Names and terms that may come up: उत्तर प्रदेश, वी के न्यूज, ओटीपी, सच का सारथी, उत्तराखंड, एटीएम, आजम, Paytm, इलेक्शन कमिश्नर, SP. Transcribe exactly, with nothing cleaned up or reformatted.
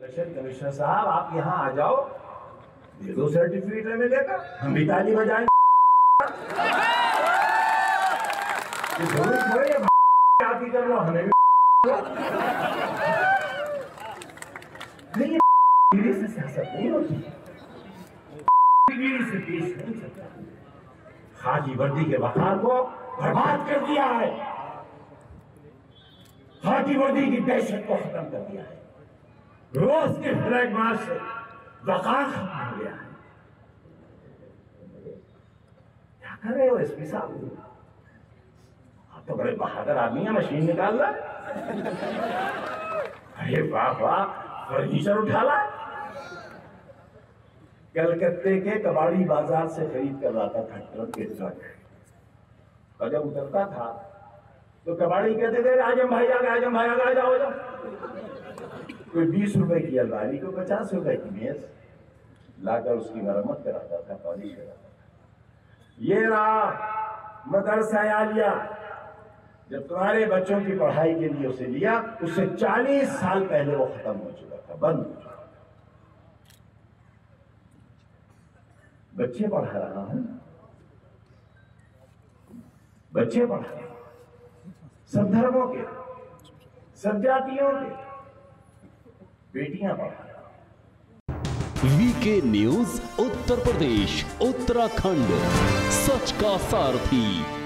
इलेक्शन कमिश्नर साहब, आप यहाँ आ जाओ, दे दो सर्टिफिकेट हमें लेकर, हम भी ताली बजाएं। आपकी कर लो, हमें भी नहीं से सियासत नहीं होती, से पेश नहीं सकता। खाकी वर्दी के वकार को बर्बाद कर दिया है, खाकी वर्दी की दहशत को खत्म कर दिया है, रोज के फ्लैग मार्च से वकार खत्म हो गया है। क्या कर रहे हो एसपी साहब, आप तो बड़े बहादुर आदमी है, मशीन निकाल ला, अरे वाह वाह, फर्नीचर उठा ला। कलकत्ते के कबाड़ी बाजार से खरीद कर लाता था ट्रक के ट्रक, और जब उतरता था तो कबाड़ी कहते थे आजम भाई आगे, आजम भाई आगे, आ जाओ जाओ। कोई बीस रुपए की अलमारी, कोई पचास रुपए की मेज लाकर उसकी मरम्मत कराता था, पॉलिश कराता था। ये रहा मदरसा आलिया, जब तुम्हारे बच्चों की पढ़ाई के लिए उसे लिया, उससे चालीस साल पहले वो खत्म हो चुका था, बंद हो चुका था। बच्चे पढ़ा रहा है, बच्चे पढ़ा रहे, सब धर्मों के, सब जातियों के, बेटियां पढ़ा रहा। वी के न्यूज, उत्तर प्रदेश उत्तराखंड, सच का सारथी।